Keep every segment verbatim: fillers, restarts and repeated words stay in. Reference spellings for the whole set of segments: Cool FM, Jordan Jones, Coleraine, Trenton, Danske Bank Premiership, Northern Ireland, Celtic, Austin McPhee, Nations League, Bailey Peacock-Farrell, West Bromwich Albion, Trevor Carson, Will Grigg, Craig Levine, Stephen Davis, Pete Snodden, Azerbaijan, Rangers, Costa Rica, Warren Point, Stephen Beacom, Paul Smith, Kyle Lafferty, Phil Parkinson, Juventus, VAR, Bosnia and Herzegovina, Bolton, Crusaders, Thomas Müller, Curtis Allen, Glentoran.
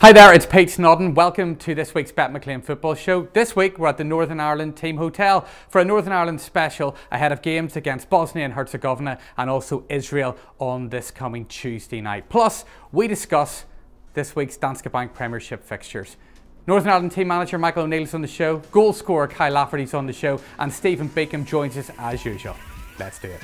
Hi there, it's Pete Snodden. Welcome to this week's Bet McLean Football Show. This week we're at the Northern Ireland Team Hotel for a Northern Ireland special ahead of games against Bosnia and Herzegovina and also Israel on this coming Tuesday night. Plus, we discuss this week's Danske Bank Premiership fixtures. Northern Ireland team manager Michael O'Neill is on the show, goal scorer Kyle Lafferty is on the show, and Stephen Beacom joins us as usual. Let's do it.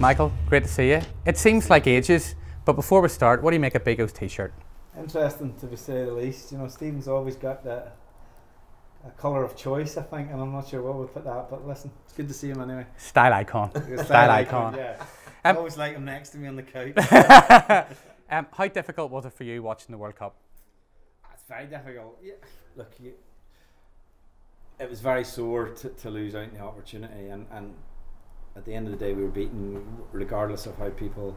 Michael, great to see you. It seems like ages, but before we start, what do you make of Bigos t-shirt? Interesting, to say the least. You know, Stephen's always got that a colour of choice, I think, and I'm not sure what we'll put that, but listen, it's good to see him anyway. Style icon. Style, Style icon. icon. Yeah. Um, I always like him next to me on the couch. um, how difficult was it for you watching the World Cup? It's very difficult. Yeah. Look, you, it was very sore to, to lose out on the opportunity, and, and at the end of the day we were beaten regardless of how people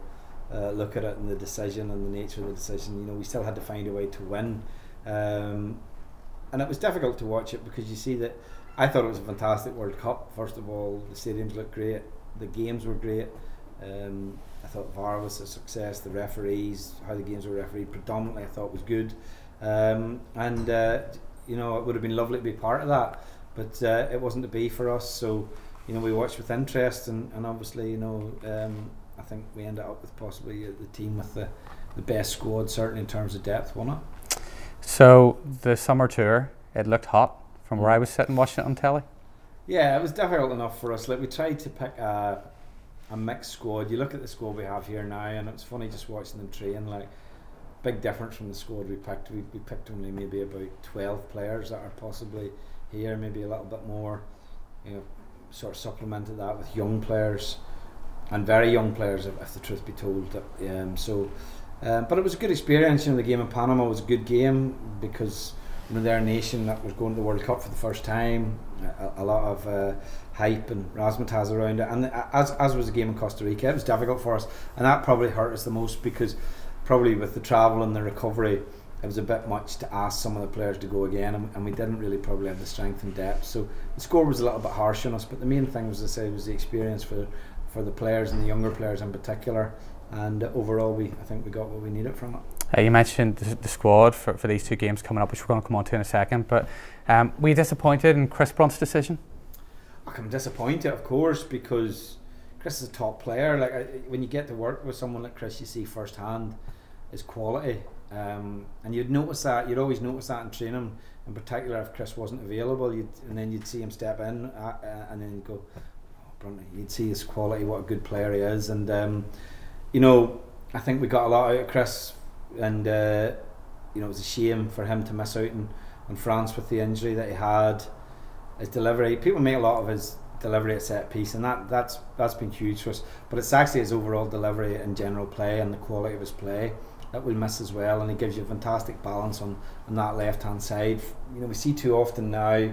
uh, look at it and the decision and the nature of the decision. You know, we still had to find a way to win, um, and it was difficult to watch it because you see that I thought it was a fantastic World Cup. First of all, the stadiums looked great, the games were great, um, I thought V A R was a success, the referees, how the games were refereed predominantly I thought was good, um, and uh, you know, it would have been lovely to be part of that, but uh, it wasn't to be for us. So you know, we watched with interest, and, and obviously, you know, um, I think we ended up with possibly the team with the, the best squad, certainly in terms of depth, wasn't it? So the summer tour, it looked hot from where I was sitting watching it on telly. Yeah, it was difficult enough for us. Like, we tried to pick a, a mixed squad. You look at the squad we have here now, and it's funny just watching them train. Like, big difference from the squad we picked. We, we picked only maybe about twelve players that are possibly here, maybe a little bit more, you know, sort of supplemented that with young players and very young players, if, if the truth be told. Um, so, um, but it was a good experience. You know, the game in Panama was a good game because, you know, they're a nation that was going to the World Cup for the first time. A, a lot of uh, hype and razzmatazz around it, and the, as as was the game in Costa Rica, it was difficult for us, and that probably hurt us the most because probably with the travel and the recovery, it was a bit much to ask some of the players to go again, and, and we didn't really probably have the strength and depth. So the score was a little bit harsh on us, but the main thing was, I say, was the experience for for the players and the younger players in particular. And uh, overall, we I think we got what we needed from it. Uh, you mentioned the, the squad for, for these two games coming up, which we're going to come on to in a second. But um, were you disappointed in Chris Brunt's decision? Look, I'm disappointed, of course, because Chris is a top player. Like, I, when you get to work with someone like Chris, you see firsthand his quality. Um, and you'd notice that, you'd always notice that in training, in particular if Chris wasn't available, you'd, and then you'd see him step in, uh, uh, and then you'd go, oh, Brunt, you'd see his quality, what a good player he is. And um, you know, I think we got a lot out of Chris, and uh, you know, it was a shame for him to miss out in, in France with the injury that he had. His delivery, people make a lot of his delivery at set piece, and that, that's, that's been huge for us, but it's actually his overall delivery and general play and the quality of his play that we miss as well, and he gives you a fantastic balance on, on that left hand side. You know, we see too often now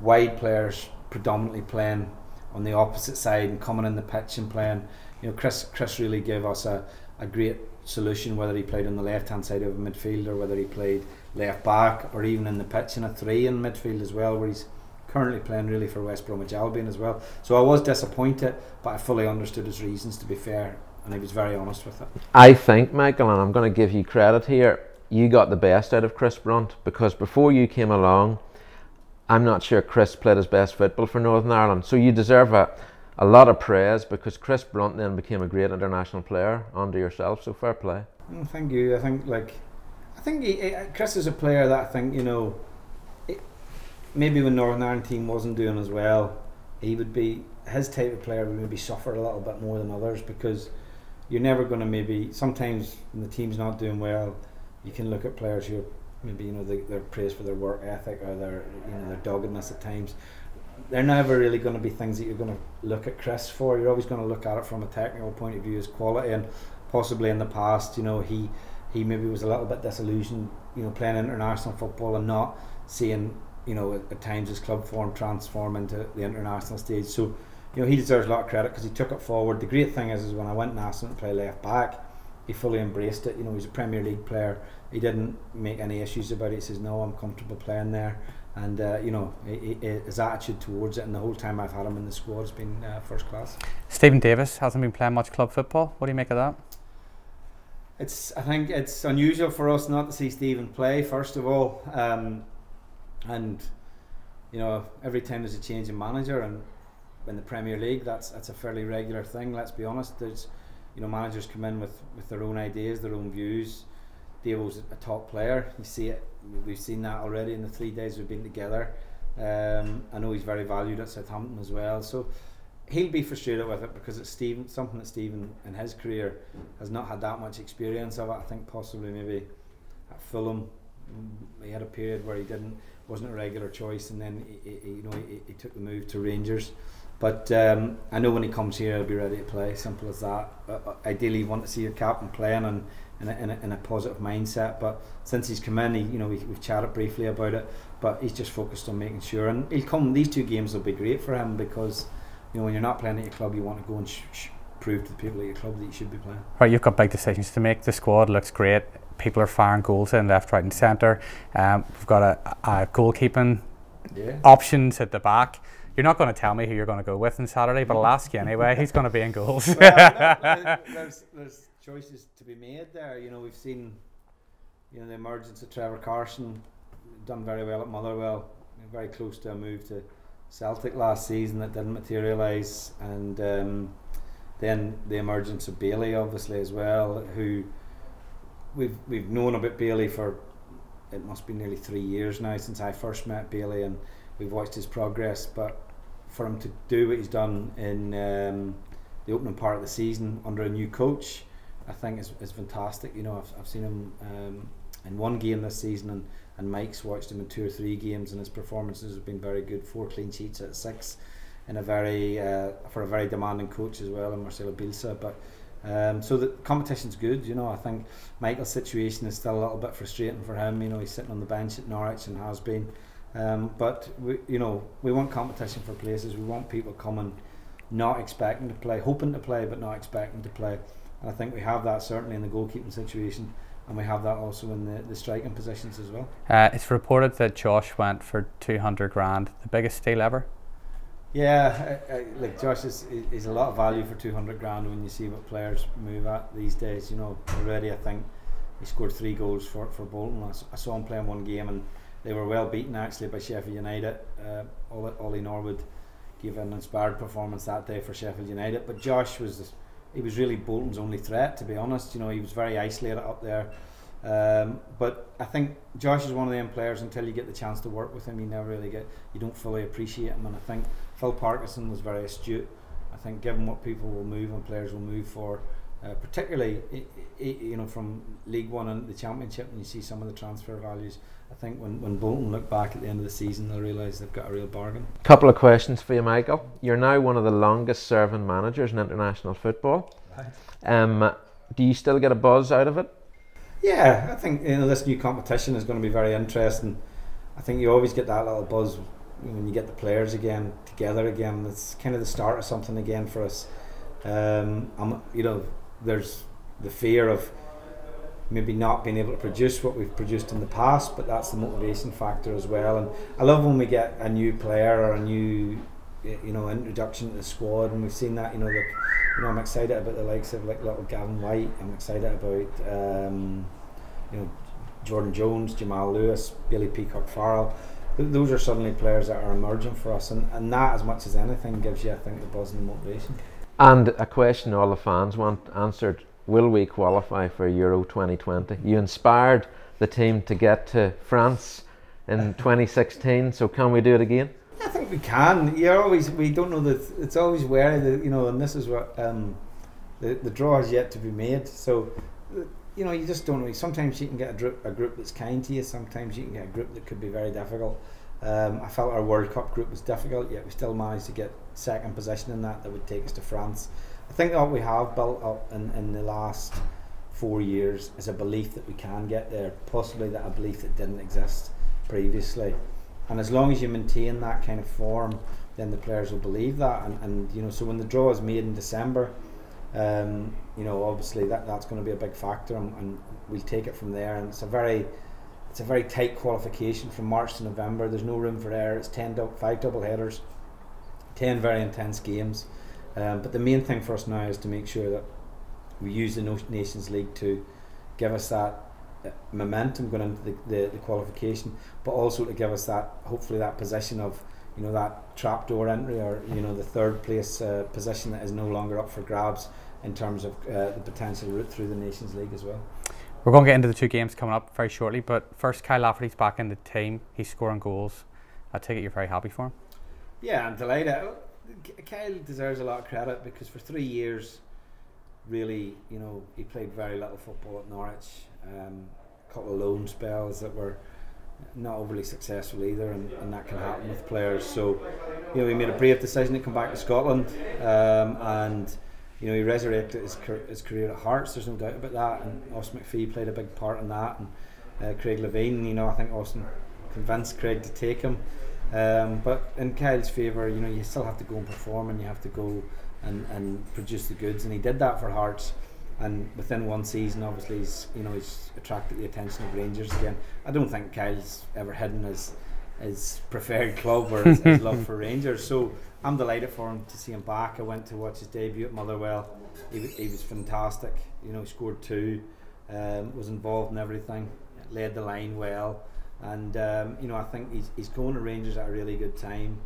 wide players predominantly playing on the opposite side and coming in the pitch and playing. You know, Chris Chris really gave us a, a great solution, whether he played on the left hand side of a midfield or whether he played left back or even in the pitch in a three in midfield as well, where he's currently playing really for West Bromwich Albion as well. So I was disappointed, but I fully understood his reasons, to be fair. And he was very honest with it. I think, Michael, and I'm going to give you credit here, you got the best out of Chris Brunt, because before you came along, I'm not sure Chris played his best football for Northern Ireland. So you deserve a, a lot of praise, because Chris Brunt then became a great international player under yourself. So fair play. Mm, thank you. I think like, I think he, he, Chris is a player that I think, you know, it, maybe when Northern Ireland team wasn't doing as well, he would be, his type of player would maybe suffer a little bit more than others, because you're never going to, maybe sometimes when the team's not doing well, you can look at players who are maybe, you know, they, they're praised for their work ethic or their, you know, their doggedness at times. They're never really going to be things that you're going to look at Chris for. You're always going to look at it from a technical point of view, his quality, and possibly in the past, you know, he he maybe was a little bit disillusioned, you know, playing international football and not seeing, you know, at, at times his club form transform into the international stage. So, you know, he deserves a lot of credit because he took it forward. The great thing is, is when I went and asked him to play left back, he fully embraced it. You know, he's a Premier League player. He didn't make any issues about it. He says, no, I'm comfortable playing there. And, uh, you know, his attitude towards it and the whole time I've had him in the squad has been uh, first class. Stephen Davis hasn't been playing much club football. What do you make of that? It's, I think it's unusual for us not to see Stephen play, first of all. Um, and, you know, every time there's a change in manager, and in the Premier League, that's that's a fairly regular thing, let's be honest. There's, you know, managers come in with, with their own ideas, their own views. Davo's a top player. You see it. We've seen that already in the three days we've been together. Um, I know he's very valued at Southampton as well. So he'll be frustrated with it because it's Stephen, something that Stephen in his career has not had that much experience of. It. I think possibly maybe at Fulham he had a period where he didn't wasn't a regular choice, and then he, he, you know he, he took the move to Rangers. But um, I know when he comes here, he'll be ready to play. Simple as that. Uh, ideally, you want to see your captain playing and in a, in a, in a positive mindset. But since he's come in, he, you know, we, we've chatted briefly about it. But he's just focused on making sure. And he'll come. These two games will be great for him because, you know, when you're not playing at your club, you want to go and sh sh prove to the people at your club that you should be playing. Right, you've got big decisions to make. The squad looks great. People are firing goals in left, right, and centre. Um, we've got a, a goalkeeping yeah. options at the back. You're not going to tell me who you're going to go with on Saturday, but I'll ask you anyway. He's going to be in goals. Well, there's, there's choices to be made there. You know, we've seen, you know, the emergence of Trevor Carson, done very well at Motherwell, very close to a move to Celtic last season that didn't materialise, and um, then the emergence of Bailey, obviously as well, who we've we've known about Bailey for it must be nearly three years now since I first met Bailey, and we've watched his progress, but for him to do what he's done in um, the opening part of the season under a new coach, I think is, is fantastic. You know, I've, I've seen him um, in one game this season, and, and Mike's watched him in two or three games, and his performances have been very good. Four clean sheets at six, in a very uh, for a very demanding coach as well, and Marcelo Bielsa. But um, so the competition's good. You know, I think Michael's situation is still a little bit frustrating for him. You know, he's sitting on the bench at Norwich and has been. Um, but we, you know, we want competition for places. We want people coming, not expecting to play, hoping to play, but not expecting to play. And I think we have that certainly in the goalkeeping situation, and we have that also in the, the striking positions as well. Uh, it's reported that Josh went for two hundred grand, the biggest deal ever. Yeah, I, I, like Josh is is a lot of value for two hundred grand when you see what players move at these days. You know, already I think he scored three goals for for Bolton. I, I saw him playing one game and. They were well beaten actually by Sheffield United. Uh, Ollie Norwood gave an inspired performance that day for Sheffield United. But Josh was, he was really Bolton's only threat, to be honest. You know, he was very isolated up there. Um, but I think Josh is one of them players. Until you get the chance to work with him, you never really get. You don't fully appreciate him. And I think Phil Parkinson was very astute. I think given what people will move and players will move for. Uh, particularly, you know, from League One and the Championship, and you see some of the transfer values. I think when, when Bolton look back at the end of the season, they'll realise they've got a real bargain. Couple of questions for you, Michael. You're now one of the longest-serving managers in international football. Right. Um, do you still get a buzz out of it? Yeah, I think you know this new competition is going to be very interesting. I think you always get that little buzz when you get the players again together again. It's kind of the start of something again for us. Um, I'm, you know. There's the fear of maybe not being able to produce what we've produced in the past, but that's the motivation factor as well. And I love when we get a new player or a new, you know, introduction to the squad, and we've seen that. You know, the, you know, I'm excited about the likes of like little Gavin White. I'm excited about um, you know, Jordan Jones, Jamal Lewis, Bailey Peacock-Farrell. Those are suddenly players that are emerging for us, and and that as much as anything gives you, I think, the buzz and the motivation. And a question all the fans want answered, will we qualify for Euro twenty twenty? You inspired the team to get to France in twenty sixteen, so can we do it again? I think we can. You're always, we don't know that, it's always where, the, you know, and this is what, um, the, the draw is yet to be made. So, you know, you just don't know. Sometimes you can get a group, a group that's kind to you, sometimes you can get a group that could be very difficult. Um, I felt our World Cup group was difficult, yet we still managed to get second position in that. That would take us to France. I think what we have built up in, in the last four years is a belief that we can get there, possibly that a belief that didn't exist previously. And as long as you maintain that kind of form, then the players will believe that. And, and you know, so when the draw is made in December, um, you know, obviously that that's going to be a big factor, and, and we'll take it from there. And it's a very It's a very tight qualification from March to November. There's no room for error. It's ten dou five double headers, ten very intense games. Um, but the main thing for us now is to make sure that we use the Nations League to give us that momentum going into the, the, the qualification, but also to give us that, hopefully, that position of, you know, that trapdoor entry, or, you know, the third place uh, position that is no longer up for grabs in terms of uh, the potential route through the Nations League as well. We're going to get into the two games coming up very shortly, but first, Kyle Lafferty's back in the team. He's scoring goals. I take it you're very happy for him. Yeah, I'm delighted. Kyle deserves a lot of credit, because for three years, really, you know, he played very little football at Norwich. Um, a couple of loan spells that were not overly successful either, and, and that can happen with players. So, you know, he made a brave decision to come back to Scotland, um, and, you know, he resurrected his, his career at Hearts. There's no doubt about that, and Austin McPhee played a big part in that, and uh, Craig Levine. You know, I think Austin convinced Craig to take him. Um, but in Kyle's favour, you know, you still have to go and perform, and you have to go and, and produce the goods, and he did that for Hearts. And within one season, obviously, he's, you know, he's attracted the attention of Rangers again. I don't think Kyle's ever hidden his his preferred club or his, his love for Rangers. So I'm delighted for him to see him back. I went to watch his debut at Motherwell. He, he was fantastic. You know, he scored two, um, was involved in everything, led the line well, and um, you know, I think he's he's going to Rangers at a really good time.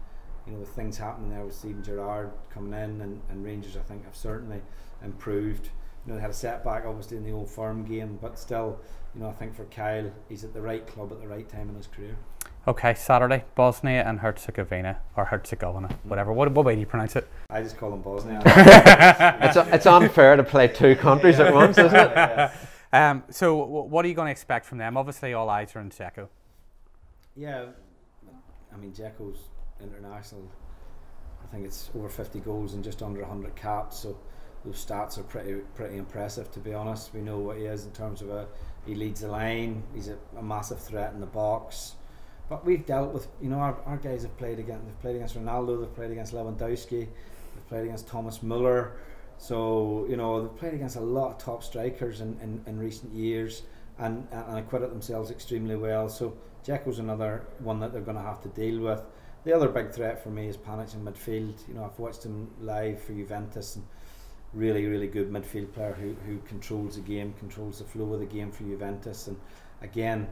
You know, with things happening there with Stephen Gerrard coming in, and, and Rangers, I think, have certainly improved. You know, they had a setback obviously in the Old Firm game, but still, you know, I think for Kyle, he's at the right club at the right time in his career. Okay, Saturday, Bosnia and Herzegovina, or Herzegovina, whatever. What, what way do you pronounce it? I just call them Bosnia. it's, it's unfair to play two countries yeah. at once, isn't it? Yeah, yeah. Um, so, what are you going to expect from them? Obviously, all eyes are on Dzeko. Yeah, I mean, Dzeko's international. I think it's over fifty goals and just under one hundred caps, so those stats are pretty pretty impressive, to be honest. We know what he is in terms of a, he leads the line, he's a, a massive threat in the box. But we've dealt with, you know, our, our guys have played against, they've played against Ronaldo, they've played against Lewandowski, they've played against Thomas Müller. So, you know, they've played against a lot of top strikers in, in, in recent years, and, and acquitted themselves extremely well. So Dzeko's another one that they're going to have to deal with. The other big threat for me is Pjanic in midfield. You know, I've watched him live for Juventus, and really, really good midfield player who, who controls the game, controls the flow of the game for Juventus. And again,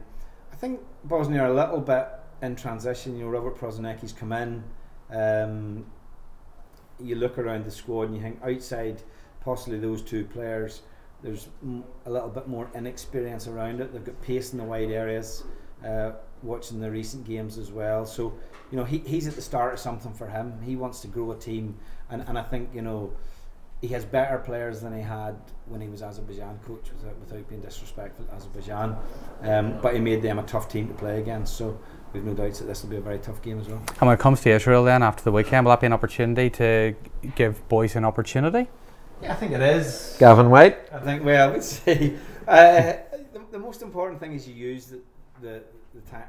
I think Bosnia are a little bit in transition. You know, Robert Prosinecki's come in. Um, you look around the squad and you think, outside possibly those two players, there's a little bit more inexperience around it. They've got pace in the wide areas, uh, watching the recent games as well. So, you know, he, he's at the start of something for him. He wants to grow a team. And, and I think, you know, he has better players than he had when he was Azerbaijan coach, without, without being disrespectful to Azerbaijan. Um, but he made them a tough team to play against, so we've no doubts that this will be a very tough game as well. And when it comes to Israel then, after the weekend, will that be an opportunity to give boys an opportunity? Yeah, I think it is. Gavin White? I think, well, we'd see. Uh, the, the most important thing is you use the, the, the time.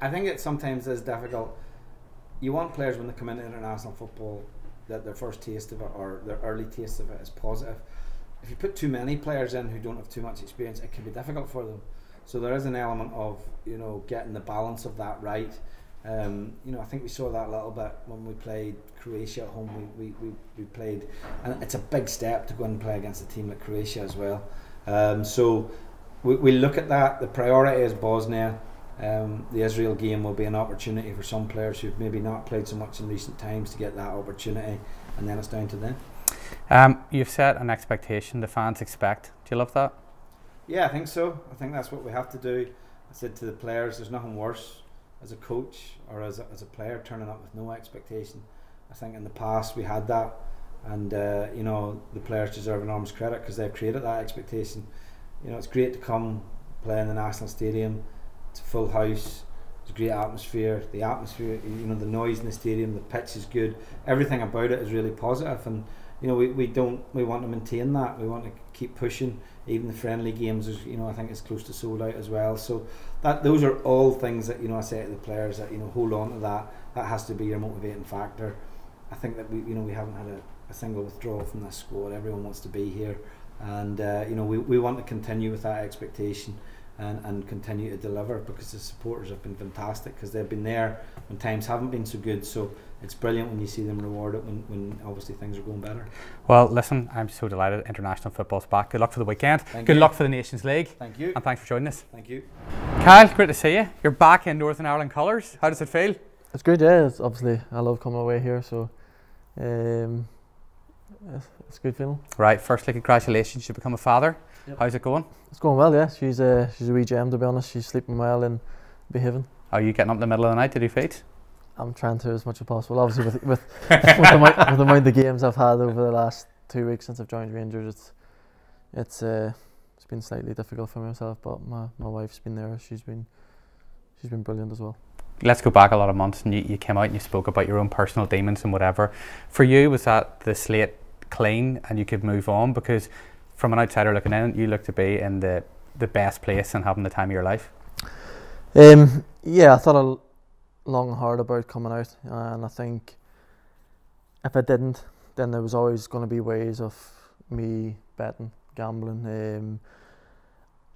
I think it sometimes is difficult. You want players, when they come into international football, that their first taste of it, or their early taste of it, is positive. If you put too many players in who don't have too much experience, it can be difficult for them. So there is an element of, you know, getting the balance of that right. Um, you know, I think we saw that a little bit when we played Croatia at home. We, we, we, we played, and it's a big step to go and play against a team like Croatia as well. Um, so we, we look at that. The priority is Bosnia. Um, the Israel game will be an opportunity for some players who've maybe not played so much in recent times to get that opportunity, and then it's down to them. Um, you've set an expectation the fans expect. Do you love that? Yeah, I think so. I think that's what we have to do. I said to the players, there's nothing worse as a coach or as a, as a player turning up with no expectation. I think in the past we had that, and uh, you know, the players deserve enormous credit because they've created that expectation. You know, it's great to come play in the National Stadium. It's a full house, it's a great atmosphere, the atmosphere, you know, the noise in the stadium, the pitch is good, everything about it is really positive, and, you know, we, we don't, we want to maintain that, we want to keep pushing, even the friendly games, is, you know, I think it's close to sold out as well, so that, those are all things that, you know, I say to the players that, you know, hold on to that, that has to be your motivating factor. I think that we, you know, we haven't had a, a single withdrawal from this squad, everyone wants to be here, and, uh, you know, we, we want to continue with that expectation. and, and continue to deliver, because the supporters have been fantastic, because they've been there when times haven't been so good. So it's brilliant when you see them rewarded when, when obviously things are going better. Well, listen, I'm so delighted international football's back. Good luck for the weekend. Thank good you. Luck for the Nations League. Thank you. And thanks for joining us. Thank you. Kyle, great to see you. You're back in Northern Ireland colours. How does it feel? It's good, yeah. It's obviously, I love coming away here, so um, yes, it's a good feeling. Right, firstly, congratulations. You become a father. Yep. How's it going? It's going well, yeah. She's a, she's a wee gem, to be honest. She's sleeping well and behaving. Are you getting up in the middle of the night to do feet? I'm trying to as much as possible. Obviously, with, with, with, the, amount, with the amount of games I've had over the last two weeks since I've joined Rangers, it's it's uh, it's been slightly difficult for myself, but my, my wife's been there. She's been she's been brilliant as well. Let's go back a lot of months, and you, you came out and you spoke about your own personal demons and whatever. For you, was that the slate clean and you could move on? Because from an outsider looking in, you look to be in the, the best place and having the time of your life. Um, yeah, I thought I'll long and hard about coming out, and I think if I didn't, then there was always going to be ways of me betting, gambling, um, and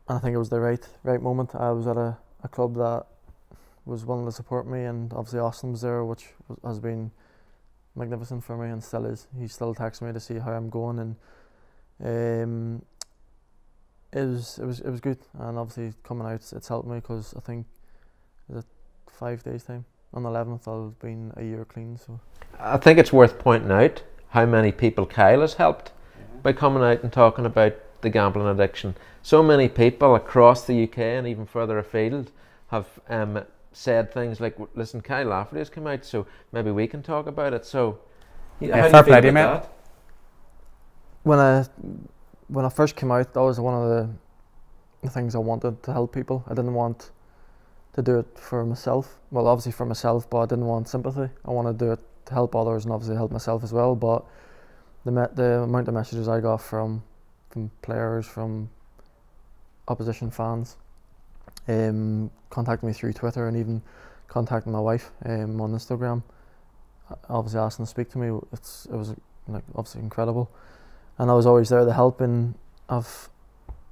I think it was the right right moment. I was at a, a club that was willing to support me, and obviously Austin was there, which was, has been magnificent for me and still is. He still texts me to see how I'm going, and um, it was it was it was good. And obviously coming out, it's helped me, because I think that five days time on the eleventh I'll be a year clean. So I think it's worth pointing out how many people Kyle has helped mm-hmm. by coming out and talking about the gambling addiction. So many people across the U K and even further afield have um, said things like, listen, Kyle Lafferty has come out, so maybe we can talk about it. So yeah, how do you feel about that? When I, when I first came out, that was one of the, the things I wanted, to help people. I didn't want to do it for myself, well obviously for myself, but I didn't want sympathy. I wanted to do it to help others and obviously help myself as well. But the me the amount of messages I got from from players, from opposition fans, um, contacting me through Twitter and even contacting my wife um, on Instagram, obviously asking to speak to me, it's, it was like obviously incredible. And I was always there to help, and I've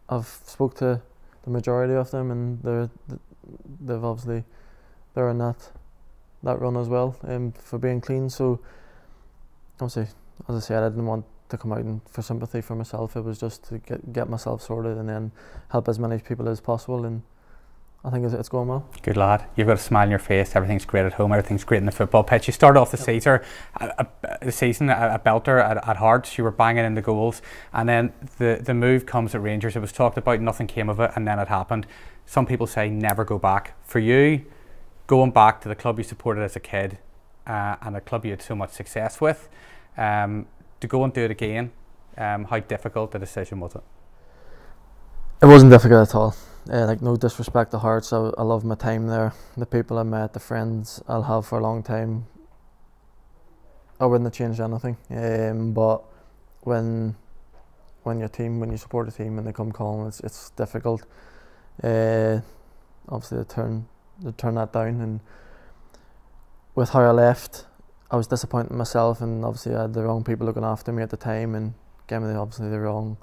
I've spoke to the majority of them, and they're the, they've obviously they're in that that run as well, um, for being clean. So obviously, as I said, I didn't want to come out and for sympathy for myself. It was just to get get myself sorted and then help as many people as possible, and I think it's, it's going well. Good lad. You've got a smile on your face. Everything's great at home. Everything's great in the football pitch. You started off the yep. season, a, a, a season, a, a belter at, at Hearts. You were banging in the goals, and then the, the move comes at Rangers. It was talked about, nothing came of it, and then it happened. Some people say never go back. For you, going back to the club you supported as a kid, uh, and a club you had so much success with, um, to go and do it again, um, how difficult a decision was it? It wasn't difficult at all. Uh, like, no disrespect to Hearts, I, I love my time there, the people I met, the friends I'll have for a long time. I wouldn't have changed anything, um, but when when your team, when you support a team and they come calling, it's, it's difficult. Uh, obviously they turn, they turn that down, and with how I left, I was disappointed in myself, and obviously I had the wrong people looking after me at the time, and gave me the, obviously the wrong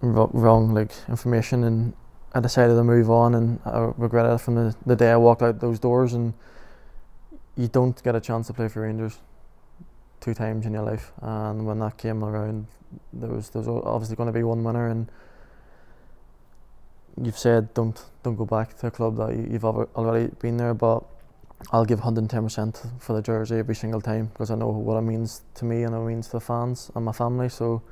wrong like information, and I decided to move on, and I regretted it from the, the day I walked out those doors. And you don't get a chance to play for Rangers two times in your life, and when that came around, there was, there was obviously going to be one winner, and you've said don't don't go back to a club that you, you've already been there. But I'll give one hundred and ten percent for the jersey every single time, because I know what it means to me and what it means to the fans and my family. So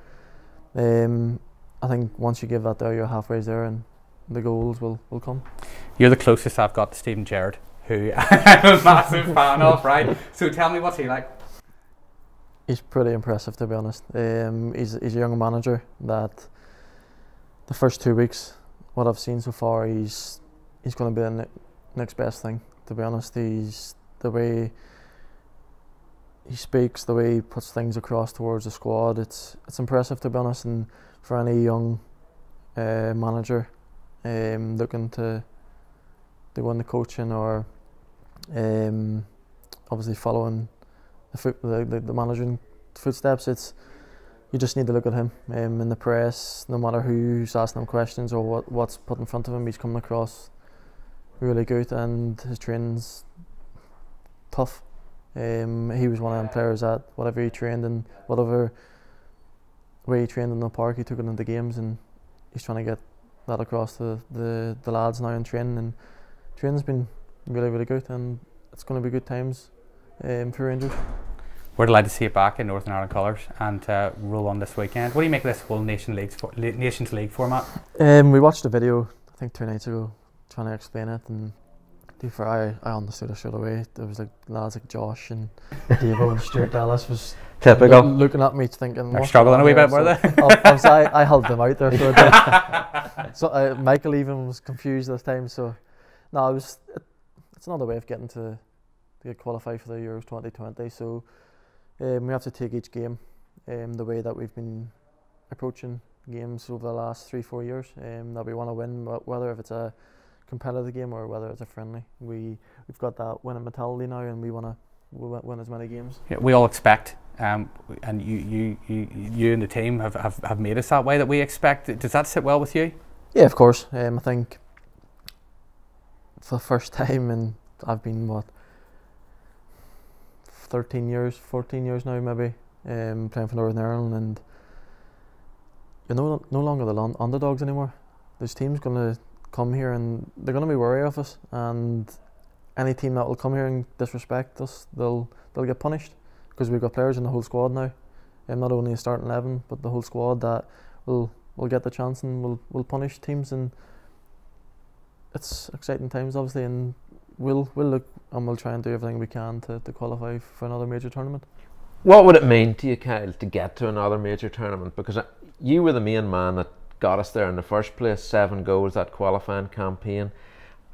um, I think once you give that there, you're halfway there, and the goals will, will come. You're the closest I've got to Stephen Gerrard, who I'm a massive fan of, right? So tell me, what's he like? He's pretty impressive, to be honest. Um, he's, he's a young manager that the first two weeks, what I've seen so far, he's he's going to be the ne next best thing, to be honest. He's, the way he speaks, the way he puts things across towards the squad, it's it's impressive, to be honest. And for any young uh, manager um, looking to do in the coaching, or um, obviously following the, foot, the, the, the managing footsteps, it's you just need to look at him um, in the press, no matter who's asking him questions or what, what's put in front of him. He's coming across really good, and his training's tough. Um, he was one of them players that whatever he trained and whatever way he trained in the park, he took it into games, and he's trying to get that across to the, the, the lads now in training. And training's been really, really good, and it's going to be good times um, for Rangers. We're delighted to see it back in Northern Ireland colours and to uh, roll on this weekend. What do you make of this whole Nations League, for Nations League format? Um, we watched a video, I think two nights ago, trying to explain it, and to be fair, I, I understood it straight away. There was like lads like Josh and David and Stuart Dallas was typical. Lo looking at me thinking, they're struggling a wee bit, were they? So obviously I, I held them out there for a bit. So uh, Michael even was confused this time. So no, it was it, it's another way of getting to, to qualify for the Euros twenty twenty. So um, we have to take each game um, the way that we've been approaching games over the last three four years. Um, that we want to win, whether if it's a competitive game or whether it's a friendly. We, we've got that winning mentality now, and we want to we'll win as many games. Yeah, we all expect, um, and you, you, you, you and the team have, have, have made us that way that we expect. Does that sit well with you? Yeah, of course. Um, I think for the first time, and I've been, what, thirteen years, fourteen years now maybe, um, playing for Northern Ireland, and you're no, no longer the underdogs anymore. This team's going to come here and they're going to be wary of us, and any team that will come here and disrespect us, they'll they'll get punished, because we've got players in the whole squad now, and not only the starting eleven but the whole squad that will will get the chance and will will punish teams. And it's exciting times, obviously, and we'll we'll look and we'll try and do everything we can to, to qualify for another major tournament. What would it mean to you, Kyle, to get to another major tournament? Because you were the main man that got us there in the first place, seven goals that qualifying campaign.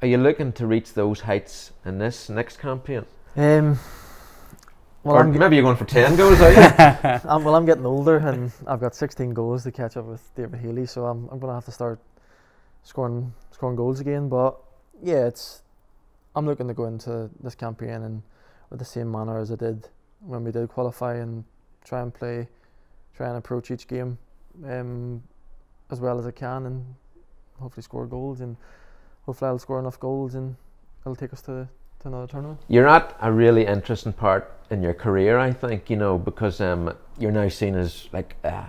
Are you looking to reach those heights in this next campaign? Um, well, or maybe you're going for ten goals, are you? I'm, well, I'm getting older, and I've got sixteen goals to catch up with David Healy, so I'm, I'm going to have to start scoring scoring goals again. But yeah, it's I'm looking to go into this campaign and with the same manner as I did when we did qualify, and try and play, try and approach each game Um, as well as I can, and hopefully score goals, and hopefully I'll score enough goals and it'll take us to, to another tournament. You're at a really interesting part in your career, I think, you know, because um, you're now seen as like uh,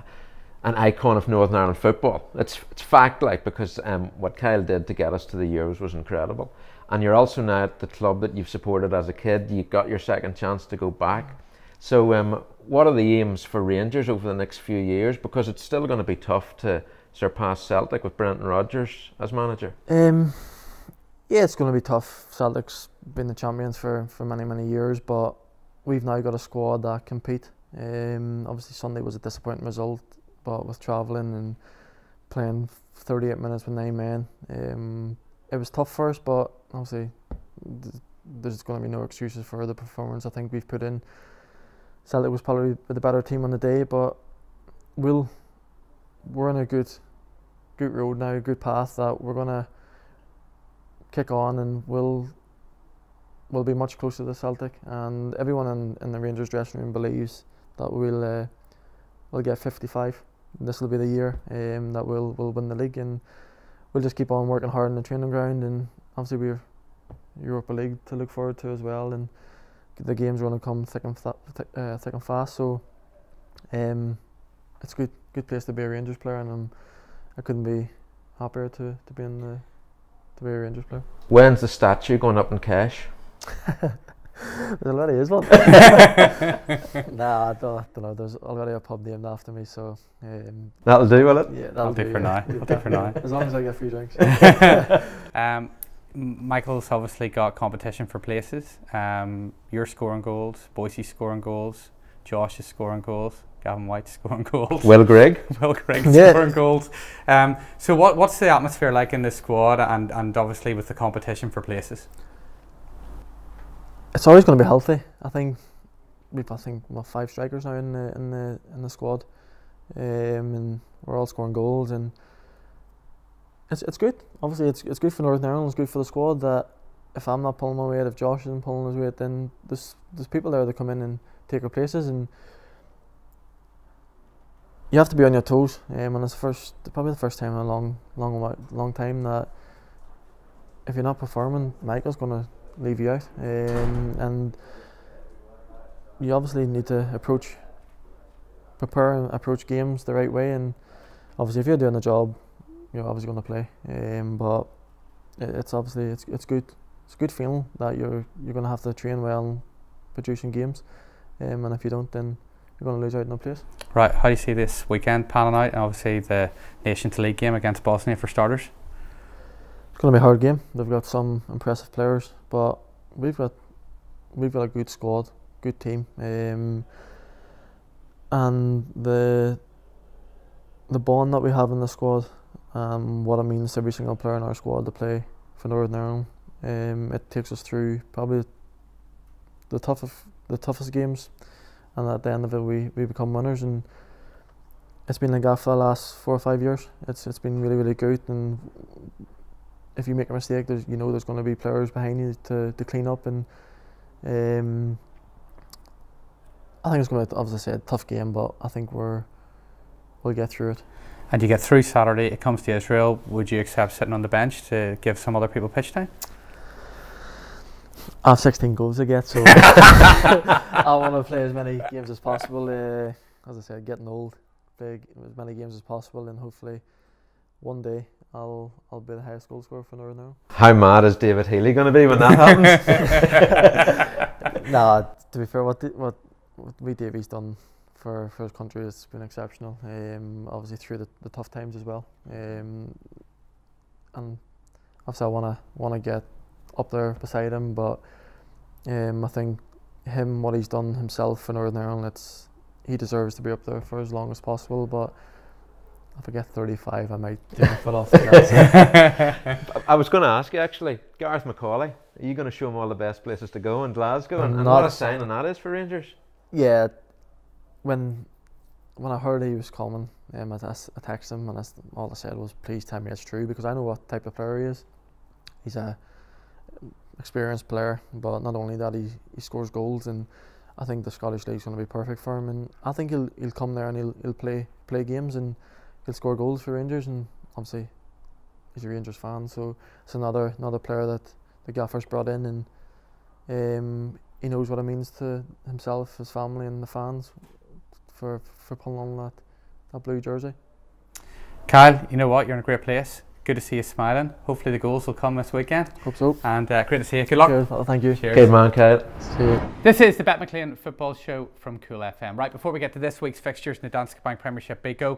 an icon of Northern Ireland football. It's, it's fact, like, because um, what Kyle did to get us to the Euros was incredible, and you're also now at the club that you've supported as a kid. You got your second chance to go back. So um, what are the aims for Rangers over the next few years, because it's still going to be tough to surpass Celtic with Brendan Rodgers as manager? Um, yeah, it's going to be tough. Celtic's been the champions for, for many, many years, but we've now got a squad that compete. Um, obviously, Sunday was a disappointing result, but with travelling and playing thirty-eight minutes with nine men, um, it was tough for us, but obviously th there's going to be no excuses for the performance I think we've put in. Celtic was probably the better team on the day, but we'll... we're on a good good road now, good path that we're gonna kick on, and we'll we'll be much closer to Celtic, and everyone in, in the Rangers dressing room believes that we'll uh, we'll get fifty-five. This will be the year um, that we'll we'll win the league, and we'll just keep on working hard in the training ground, and obviously we've Europa League to look forward to as well, and the games are gonna come thick and th uh, thick and fast. So um, it's good. Good place to be a Rangers player, and um, I couldn't be happier to, to be in the to be a Rangers player. When's the statue going up in cash? There already is one. Nah, I don't, I don't know. There's already a pub named after me, so um, that'll do, will it? Yeah, that'll do, do for yeah. now. I'll do for now. As long as I get a few drinks. um, Michael's obviously got competition for places. Um, you're scoring goals. Boisie's scoring goals. Josh is scoring goals. Gavin White scoring goals. Will Grigg. Will Grigg scoring yeah. goals. Um, so what, what's the atmosphere like in this squad, and, and obviously with the competition for places? It's always going to be healthy. I think we've I think well, five strikers now in the in the in the squad, um, and we're all scoring goals, and it's it's good. Obviously, it's it's good for Northern Ireland. It's good for the squad that if I'm not pulling my weight, if Josh isn't pulling his weight, then there's there's people there that come in and take our places, and you have to be on your toes, um, and it's the first, probably the first time in a long, long, long time that if you're not performing, Michael's going to leave you out, um, and you obviously need to approach, prepare, and approach games the right way. And obviously, if you're doing the job, you're obviously going to play. Um, but it, it's obviously it's it's good, it's a good feeling that you're you're going to have to train well and producing games, um, and if you don't, then you're going to lose out in a place. Right. How do you see this weekend panning out? And obviously, the Nations League game against Bosnia for starters. It's going to be a hard game. They've got some impressive players, but we've got we've got a good squad, good team, um, and the the bond that we have in the squad, um, what it means to every single player in our squad to play for Northern Ireland. Um, it takes us through probably the toughest the toughest games, and at the end of it, we we become winners. And it's been like that for the last four or five years. It's it's been really really good and. If you make a mistake, there's, you know there's going to be players behind you to, to clean up, and um, I think it's going to be, obviously, a tough game, but I think we're we'll get through it. And you get through Saturday. It comes to Israel. Would you accept sitting on the bench to give some other people pitch time? I have sixteen goals to get, so I want to play as many games as possible. Uh, as I said, getting old, play as many games as possible, and hopefully one day I'll I'll be the highest goal scorer for Northern Ireland. How mad is David Healy going to be when that happens? Nah, to be fair, what the, what we Davey's done for for his country has been exceptional. Um, obviously through the, the tough times as well. Um, and obviously I wanna wanna get up there beside him, but um, I think him what he's done himself for Northern Ireland, it's he deserves to be up there for as long as possible, but. If I get thirty-five, I might take my foot off the gas. I was going to ask you actually, Gareth McCauley, are you going to show him all the best places to go in Glasgow? And, and what a signing that is for Rangers. Yeah, when when I heard he was coming, um, I, I texted him and I, all I said was, please tell me it's true, because I know what type of player he is. He's a experienced player, but not only that, he, he scores goals, and I think the Scottish League's going to be perfect for him, and I think he'll he'll come there and he'll he'll play play games and. He'll score goals for Rangers, and obviously he's a Rangers fan, so it's another another player that the gaffer's brought in, and um, he knows what it means to himself, his family and the fans for for pulling on that, that blue jersey. Kyle, you know what, you're in a great place. Good to see you smiling. Hopefully the goals will come this weekend. Hope so. And uh, great to see you. Good luck. Cheers. Oh, thank you. Cheers. Good man, Kyle. See you. This is the Bet McLean Football Show from Cool F M. Right, before we get to this week's fixtures in the Danske Bank Premiership, Bigos,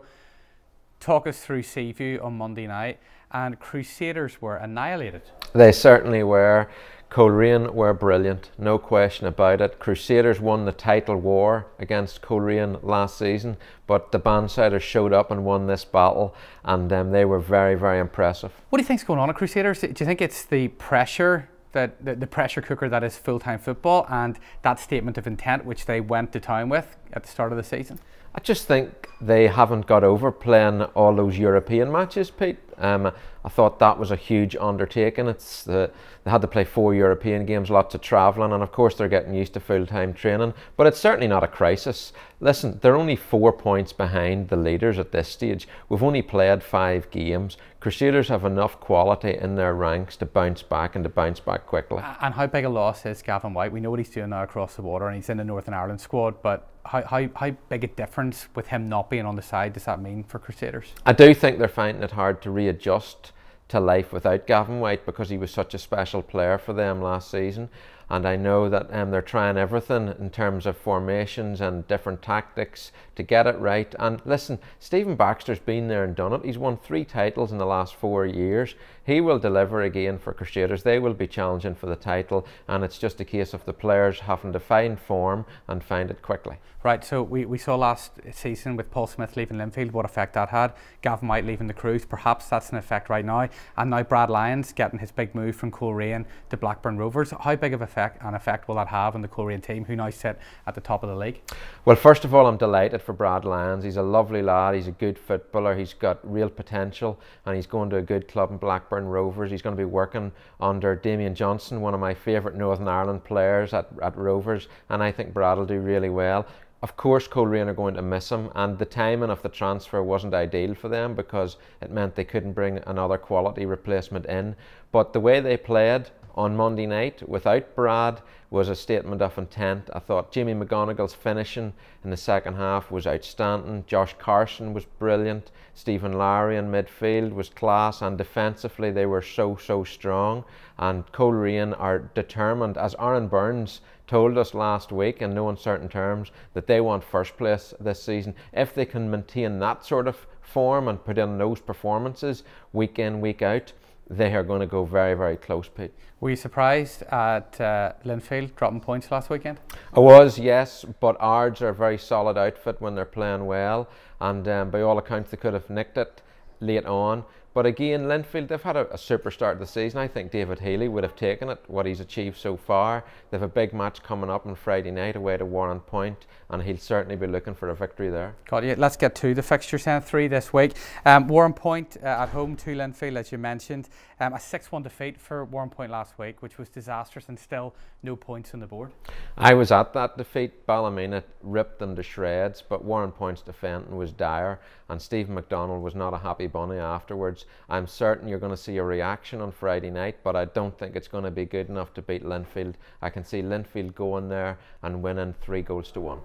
talk us through Seaview on Monday night, and Crusaders were annihilated. They certainly were. Coleraine were brilliant, no question about it. Crusaders won the title war against Coleraine last season, but the Bansiders showed up and won this battle, and um, they were very, very impressive. What do you think's going on at Crusaders? Do you think it's the pressure, that the, the pressure cooker that is full-time football, and that statement of intent which they went to town with at the start of the season? I just think they haven't got over playing all those European matches, Pete. Um, I thought that was a huge undertaking. It's the, they had to play four European games, lots of travelling, and of course they're getting used to full-time training. But it's certainly not a crisis. Listen, they're only four points behind the leaders at this stage. We've only played five games. Crusaders have enough quality in their ranks to bounce back, and to bounce back quickly. And how big a loss is Gavin White? We know what he's doing now across the water, and he's in the Northern Ireland squad, but How, how, how big a difference with him not being on the side does that mean for Crusaders? I do think they're finding it hard to readjust to life without Gavin White, because he was such a special player for them last season, and I know that um, they're trying everything in terms of formations and different tactics to get it right. And listen, Stephen Baxter's been there and done it. He's won three titles in the last four years. He will deliver again for Crusaders. They will be challenging for the title, and it's just a case of the players having to find form and find it quickly. Right, so we, we saw last season with Paul Smith leaving Linfield what effect that had, Gavin White leaving the Crews, perhaps that's an effect right now, and now Brad Lyons getting his big move from Coleraine to Blackburn Rovers. How big of a an effect will that have on the Coleraine team, who now sit at the top of the league? Well, first of all, I'm delighted for Brad Lyons. He's a lovely lad, he's a good footballer, he's got real potential, and he's going to a good club in Blackburn Rovers. He's going to be working under Damien Johnson, one of my favourite Northern Ireland players at, at Rovers, and I think Brad will do really well. Of course, Coleraine are going to miss him, and the timing of the transfer wasn't ideal for them because it meant they couldn't bring another quality replacement in. But the way they played on Monday night without Brad was a statement of intent. I thought Jimmy McGonagall's finishing in the second half was outstanding. Josh Carson was brilliant. Stephen Lowry in midfield was class, and defensively they were so, so strong. And Coleraine are determined, as Aaron Burns told us last week in no uncertain terms, that they want first place this season. If they can maintain that sort of form and put in those performances week in, week out, they are going to go very, very close, Pete. Were you surprised at uh, Linfield dropping points last weekend? I was, yes, but Ards are a very solid outfit when they're playing well, and um, by all accounts they could have nicked it late on. But again, Linfield, they've had a, a super start this season. I think David Healy would have taken it, what he's achieved so far. They have a big match coming up on Friday night away to Warren Point, and he'll certainly be looking for a victory there. Got you. Let's get to the fixtures then, three this week. Um, Warren Point uh, at home to Linfield, as you mentioned. Um, a six one defeat for Warren Point last week, which was disastrous, and still no points on the board. I was at that defeat. Ballymena ripped them to shreds, but Warren Point's defending was dire, and Stephen McDonald was not a happy bunny afterwards. I'm certain you're going to see a reaction on Friday night, but I don't think it's going to be good enough to beat Linfield. I can see Linfield going there and winning three goals to one.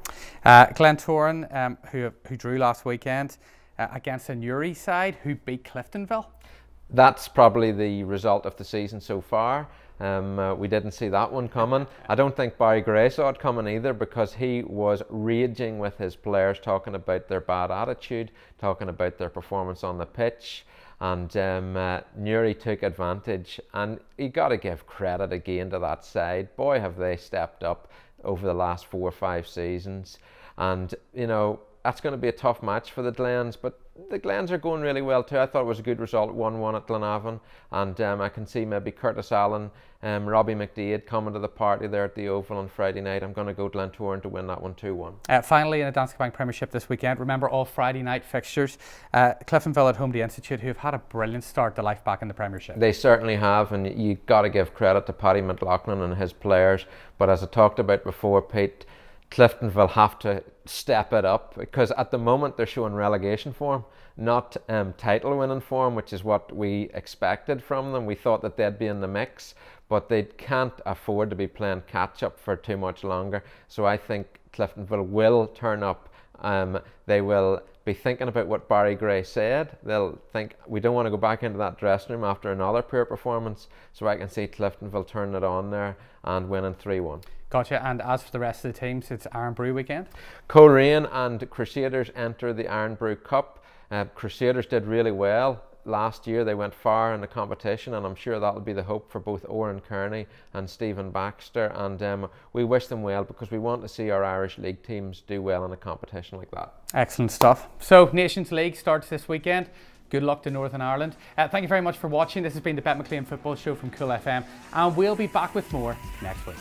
Uh, Glentoran, um, who, who drew last weekend uh, against a Newry side who beat Cliftonville. That's probably the result of the season so far. Um, uh, we didn't see that one coming. I don't think Barry Gray saw it coming either, because he was raging with his players, talking about their bad attitude, talking about their performance on the pitch. And um, uh, Newry took advantage, and you got to give credit again to that side. Boy, have they stepped up over the last four or five seasons. And, you know, that's going to be a tough match for the Glens, but the Glens are going really well too. I thought it was a good result, one one at Glenavon, and um, I can see maybe Curtis Allen, um, Robbie McDade coming to the party there at the Oval on Friday night. I'm going to go Glentoran to win that one two one. Uh, finally, in the Danske Bank Premiership this weekend, remember all Friday night fixtures. Uh, Cliftonville at home to Institute, who have had a brilliant start to life back in the Premiership. They certainly have, and you've got to give credit to Paddy McLaughlin and his players. But as I talked about before, Pete, Cliftonville have to step it up, because at the moment they're showing relegation form, not um, title winning form, which is what we expected from them. We thought that they'd be in the mix, but they can't afford to be playing catch up for too much longer. So I think Cliftonville will turn up. Um, they will be thinking about what Barry Gray said. They'll think, we don't want to go back into that dressing room after another poor performance. So I can see Cliftonville turn it on there and winning three one. Gotcha. And as for the rest of the teams, it's Ironbrew weekend. Coleraine and Crusaders enter the Ironbrew Cup. Uh, Crusaders did really well last year. They went far in the competition, and I'm sure that'll be the hope for both Oran Kearney and Stephen Baxter. And um, we wish them well, because we want to see our Irish League teams do well in a competition like that. Excellent stuff. So Nations League starts this weekend. Good luck to Northern Ireland. Uh, thank you very much for watching. This has been the Bet McLean Football Show from Cool F M, and we'll be back with more next week.